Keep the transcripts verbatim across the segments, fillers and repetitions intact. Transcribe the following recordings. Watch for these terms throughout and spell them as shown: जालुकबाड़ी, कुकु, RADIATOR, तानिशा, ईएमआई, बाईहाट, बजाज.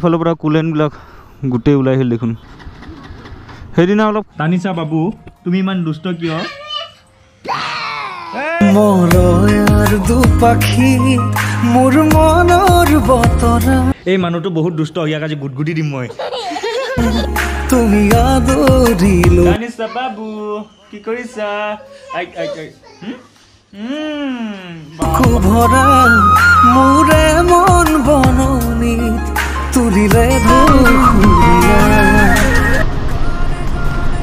इफालर कुलेनबिल गोटे ऊल देख सीदिना अलग तानिशा बाबू तुम इन दुष्ट क्यों मानुटो बहुत दुष्ट आज गुटगुटी दी मैं तानिशा बाबू की करिसा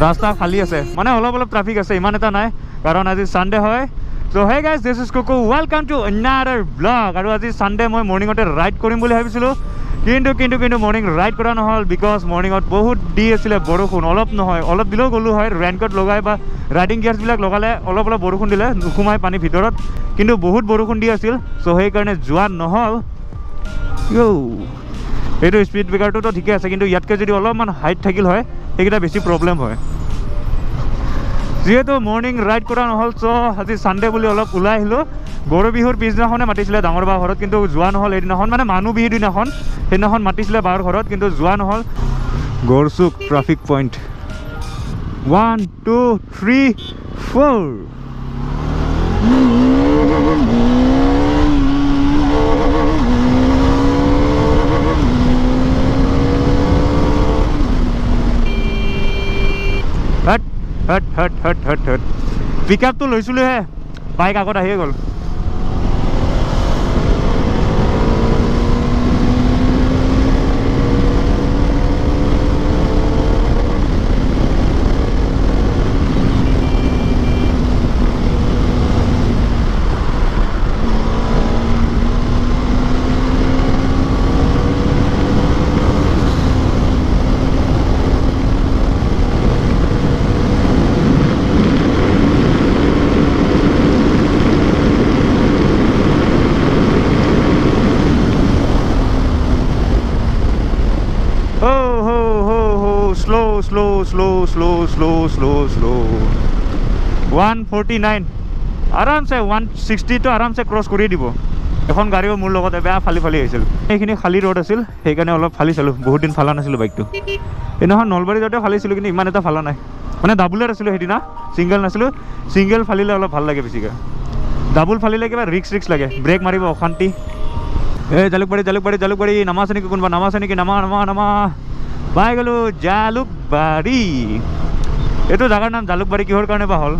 रास्ता खाली आसे माने अलग अलग ट्राफिक आसे इमान एटा नाय कारण आज सानडे होय। So hey guys this is कुकु welcome to another blog. और आज सानडे मैं मर्निंगते राइड करिम बोली भाबिसिलो किंतु किंतु किंतु मर्निंग राइड करा नहल बिकज मर्निंगत बहुत दी आसिले बरखुण अलग नहय अलग दिलो गलु होय रेनकोट लगाय बा राइडिंग गियर्स बिलाक लगाले अलग अलग बरखुण दिले नुखुमाय पानी भितरत किंतु बहुत बरखुण दी आसिल। सो हे कारणे जुआ नहल यो एतो स्पीड ब्रेकार तो ठीक आसे किंतु यातके जदि अलगमान हाइट थाकिल होय एकटा बेसी प्रॉब्लम होय जीतु मर्निंग राइड करा नहल। सो आज सानडे बोली अलग उला हिलो गौर विहुर पिछदिनाखने मातिसिले डांगर बा घरत किंतु जुआ नहल एदिनाखन माने मानु बिहि दिनाखन एदिनाखन मातिसिले बार घरत किंतु जुआ नहल। गौरसुक traffic point one two three four हट हट हट हट हट पिकअप तो लैसुले हे बाइक आगत आहिए गल। Slow slow slow slow slow slow one forty nine आराम से वन सिक्सटी तो आराम से क्रॉस कर दी एन गाड़ी मोर लगते बेहद फाली फाली आईखिनि खाली रोड आसिल हेकाने अलग फाली चालू बहुत दिन फाला नासिलो बाइक तो एदिनाखन नलबारी जाते फालिसिलो किन्तु इमान एटा फाला नाइ माने डाबुलर आसिलो हेदिना सिंगल नासिलो सिंगल फालिले अलग भाल लागे बेसिके डाबुल फालिले किबा रिक्स रिक्स लागे ब्रेक मारिब अशांति। ए जालुकबाड़ी जालुकबाड़ी जालुकबाड़ी नाम आसेनि कोनबा नाम आसेनि कि नामा नामा नामा पाई गलो जालुकबाड़ी ये तो जगार नाम जालुकबाड़ी किहर कारण हल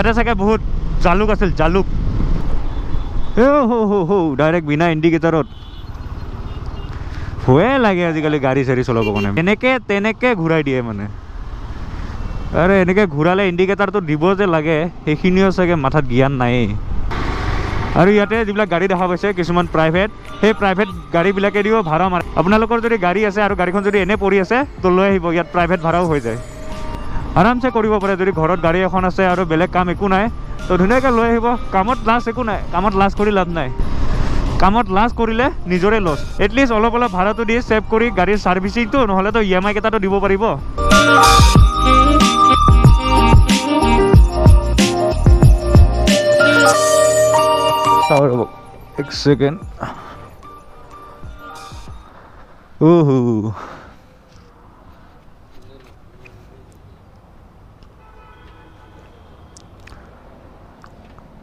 इते सके बहुत जालुक आसिल जालुक ए हो हो हो डायरेक्ट बिना इंडिकेटर हुए लगे आजिकाली गाड़ी चाड़ी चलाब कारण घूर दिए माने अरे एने घूराले इंडिकेटर तो दी जो लगे सीखिओ सके माथात ज्ञान नाए। और इते जीब गाड़ी देखा पासी किसान प्राइवेट सही प्राइवेट गाड़ीबिले दिओ भाड़ा मारे अपना जो गाड़ी आसे और गाड़ी जो एने पड़ी आसे तो लै आब इतना प्राइवेट भाड़ाओ हो जाए आराम से करिब पारे जो घर गाड़ी एखन आसे और बेलेग काम एको नाइ तो धुनियाके लै आब कामत लाज एको नाइ कामत लाज करि लाभ नाइ कामत लाज करिले निजरे लस एटलिस्ट अलग अलग भाड़ा तो दी सेव करि गाड़ीर सार्विसिंग तो नहले तो ईएमआई केटा तो दिब पारिब। एक सेकेंड ओह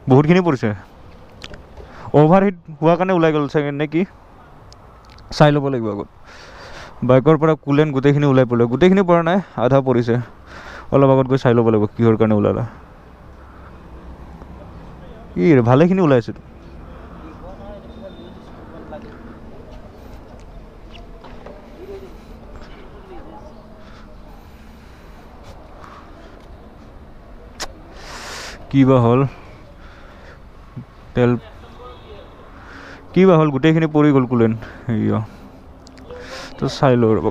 बहुत खिनि पड़े ओभारहिट हुआ कारण ऊल गल सेकेंड ने कि चाय लब लगे आगत बाइकर कुलेन गोटेखिनि ऊल पड़े गोटेखिनि पड़ा ना आधा पड़े अलग आगत गई चाय लब लगे किहर कारण ऊलाला कि भालेखिनि ऊल किबा हल तेल किबा हल गोटेखिनि पड़ि गल कुलेन तो चाय लो रब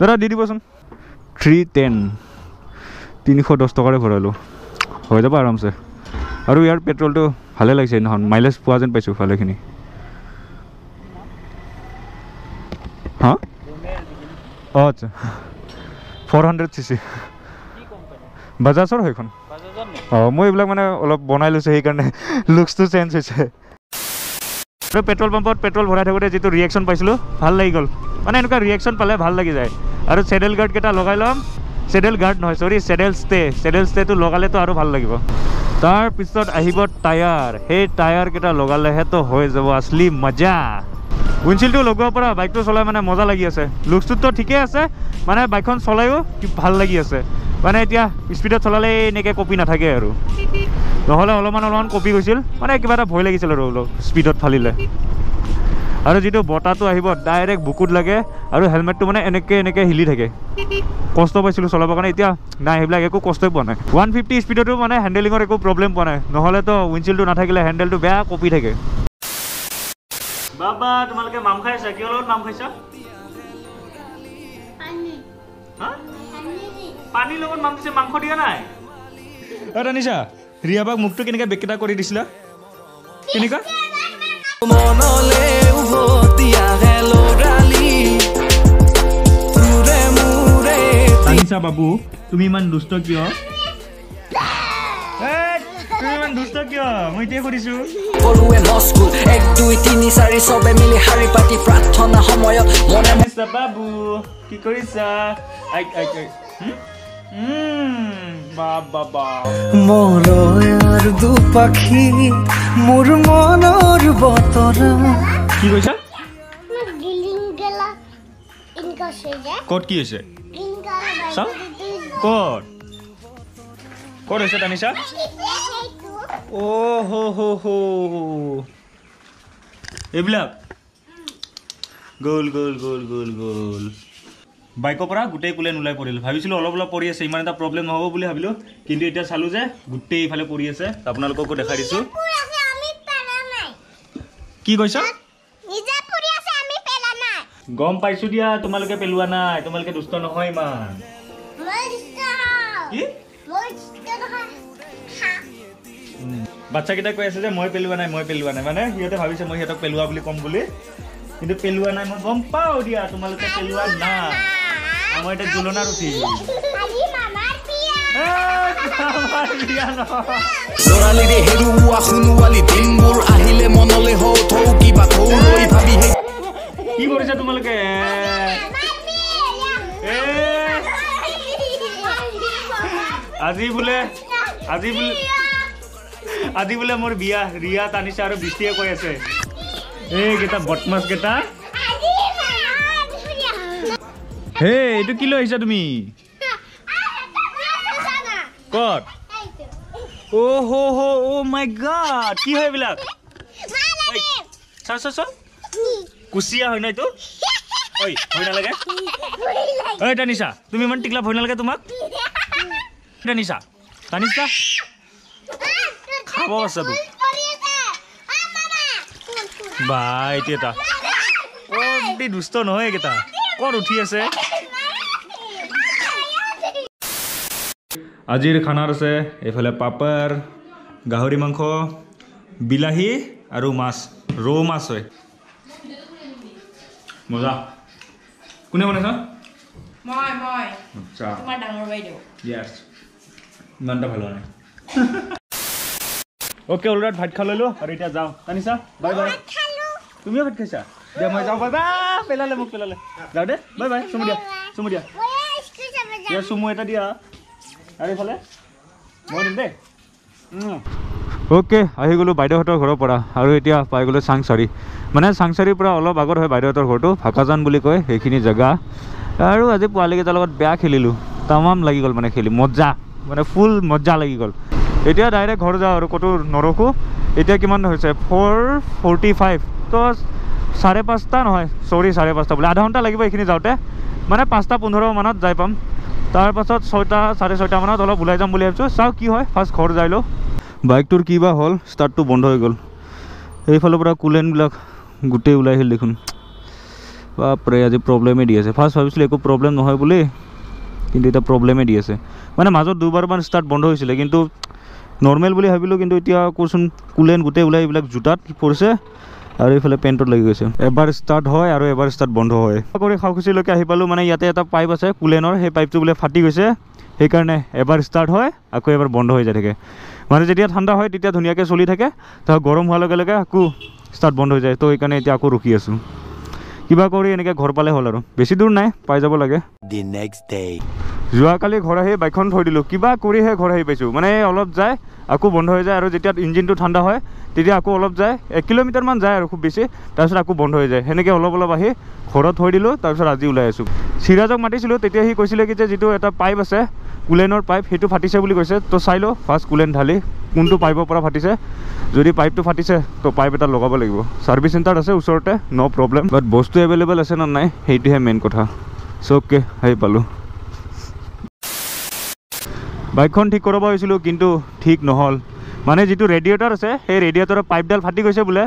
दादा दी दिबसन थ्री टेन तीन सौ दस टका भरा लो हो जाब आराम से। और यार पेट्रोल तो भाले लगे ना माइलेज पा जेन पासी भालेखिनि हाँ अच्छा फोर हंड्रेड सी सी बजाजर है मैं ये मैं अलग बनाई लुक्स तो चेन्ज हो और पेट्रोल पंपत पेट्रोल भरा थोड़े जी रिएक्शन पासी भल लग गल मैं एनका रिएक्शन पाले भल लगी जाए और सेडल गार्ड क्या लगे लम सेडल गार्ड नय सरी सेडल स्टे सेडल स्टे तो लगाले तो भल लगे तार पिछत आहिब टायर हे टायर क्या लगाले तो हो जाब असली मजा विंडशील्ड लगवा पड़ा बाइक तो चला मैं मजा लगी लुक्स तो ठीक है मैं बाइक चलाओ भल लगी मैंने स्पीड चलाले इनके कपि नाथे और नहले अलमान अलमान कपि गल मैं क्या भय लगे और स्पीड फालिले और जी बता तो डायरेक्ट बुकुत लगे और हेलमेट तो मैं एनेके एनेके हिली थके कष्ट पासी चलाब कारण इतना ना सीबा एक कष्ट पा ना वन फिफ्टी स्पीडो मैं हेंडेलिंगर एक प्रब्लेम पा ना नहले तो विंडशील्ड नाथे हेंडेल तो बेहद कपि थके बाबा तुम्हारे माम खासा क्या माम खासा पानी लगन माम दिसे मांस दिया ना अरे तनिषा रियाबाक मुखटो केनेका बेकेटा करि दिसला केनेका मनले उभतिया हेलो राली तुरे मुरे तनिषा बाबू तुमी मान दुष्ट कियो ए तुमी मान दुष्ट कियो মই তে করিছো পড়ুৱে নস্কুল এক দুই তিনি চাৰি সবে মিলি হাৰি পাতি প্ৰাৰ্থনা সময়ত মনে মিছা বাবু কি কৰিছা আই আই আই गोल गोल गोल गोल गोल बाइक गोटे कुलेन ऊल पड़ल भाई अलग अलग पड़ आस इतना प्रब्लेम नहब भी भाई कि इतना चालू जो गोटे इफाले पड़ आस आपको देखा दी कि गम पाई दिया तुम लोग पेलवा ना तुम लोग दुष्ट नह बाच्चा क्या कह आस मैं पेलवा ना मैं पेलवा ना मैंने सीहते भाई मैं सीहतक पेलवा कम कि पेलवा ना मैं गम पाओ दिया तुम लोग पेलवा ना मामा এটা জুলনা রুটি খালি মামার পিয়া মামার পিয়া জোরালি রে হেরুয়া খুনুয়ালি দিনমুর আহিলে মনলে হও থৌ কিবা থৌ লই ভাবি হে কি কৰিছা তোমালকে এ আজি বুলে আজি বুলে আজি বুলে মোর বিয়া রিয়া তানিশা আৰু বৃষ্টিয়ে কৈ আছে এ গেটা বটমাস গেটা हे एटु किलो हिसा तुमी कट ओ हो हो ओ माय गॉड की होय बिला सर सर सर कुसिया होय नै तो ओय होय ना लगे ओय तनिषा तुमी मन टिकला होय ना लगे तुमाक तनिषा तनिषा खाबो बस दु बाय तेता ओ बि दुष्ट नहय केता कौन उठी आसे आजिर खानार आसे एफाले पापर गाहरी मांस बिलाही और मास रौ मास है मजा कोने बनासा মই মই अच्छा তোমার ডাঙর বাইদেউ यस মানটা ভালো না ओके অলরেড ভাত খা লইলো আর এটা যাও তানিসা বাই বাই ভাত খালো তুমিও ভাত খাইছা दे मैं जाओ बाबा पेलाले मुख पेलाले जाओ दे बाय बाय सुमु दिया सुमु दिया ये सुमु एटा दिया अरे फले मोर दे ओके आही गलो बाइदेहतर घर परा आरो एटा पाइ गलो सांगसारी माने सांगसारी परा अलग आगर होय बाइदेहतर घर तो फाकाजान बुली कय हेखिनि जगह आरो आज पाले के लगत बेया खेलिलु तमाम लागि गल माने खेलि मजा माने फुल मजा लागि गल एटा डायरेक्ट घर जाओ आरो कतो नरको एटा किमान होइसे चार पैंतालीस तो साढ़े पाँचटा नय सरी साढ़े पाँचटा बोले आधा घंटा लगे ये जाते मैं पाँचटा पंद्रह मानत जा पाम तार पास छयटा साढ़े छयटा मानत अलग ऊल् भाई चाओ कि फार्ष्ट घर जा लो बाइक तो कि हल स्टार्ट तो बंद हो गल ये कुलेनबिल गोटे ऊल् देखो बापरे आज प्रब्लेमें दी आस फार्ष्ट भाई एक प्रब्लेम नहय बोले कि प्रब्लेमें दी आस मैं मजत दुबार मान स्टार्ट बंद होती कि नर्मेल भाविल कि इतना कौन कुलेन गोटे ऊल् जोत पड़े और ये पेन्टत लग गई एबार स्टार्ट है और एबार स्टार्ट बंध है खावखुसीलैसे आहि पालूँ मैं इतने पाइप आस कुलेनर पाइप तो बोले फाटी गई है सीकरण एबार स्टार्ट है आको एबार बंध हो जाए माने जब ठंडा है धुनिया चलि थके गरम हार लगे आको स्टार्ट बंद हो जाए तो ये आको रुकी आसूँ क्या कर घर पाले हल और बेसि दूर ना पाई जा लगे। जो कल घर आई बाइक थी दिल क्या घर आई पासी मैंने अलग जाए आको बंद हो जाए और जब इंजिन तो ठंडा है तक अलग जाए एक किलोमीटर मान जाए खूब बेसि तार आको बंद हो जाए सेनेक अलग अलग आई घर थी दिल तार आज ऊल् सिराजक माति कैसे कि जी एट पाइप आसे कुलेनर पाइप सीट फाटिसे कैसे तो चाई लो फार्ष्ट कुलेन ढाली कौन पाइपर फाटिसे जो पाइप तो फाटिसे तो पाइप एट लग लगे सर्विस सेंटर आसे ऊरते नो प्रब्लेम बट बस्तु एवेलेबल आसे ना ना सीटे मेन कथा। सो ओके पाल बाइक ठीक कराब किंतु ठीक नहल माने जी रेडिएटर आसे रेडिएटर पाइपडाल फाटी गई बोले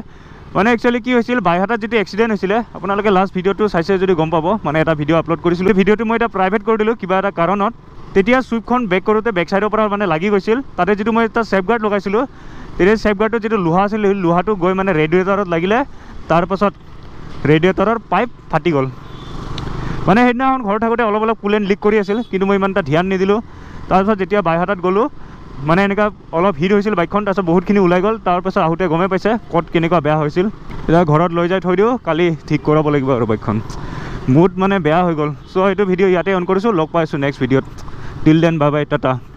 मैंने एक्चुअली कि बाईहाटात जी एक्सिडेंट होते अपने लास्ट भिडिओ चाइसे जो गम पा मैंने भिडिओ आपलोड कर भिडिओ मैं प्राइवेट कर दिल क्या कारण स्विफ्ट बेक करते बेक साइडर मैं लगी गई ताते जी मैं सेफगार्ड लगाई सेफगार्ड जी लोहा लोहा तो गई मैंने रेडिएटर लगिले तार पास रेडिएटर पाइप फाटी गल मैंने सीदना घर थकोते अलग अलग कुलेन लीक कर कि मैं इतना ध्यान निदिलो तार जब बाईहाटात गलो मैंने एने अलग हिट हो बाइक तार बहुत ऊल् गल तार आहते गमें पासे कट के बेहतर घर लै जाए थी दिव कल ठीक कराब लगे और बाइक बहुत मानने बेहतर हो गल। सो ये भिडिओ इते अन करो next video till then bye bye Tata.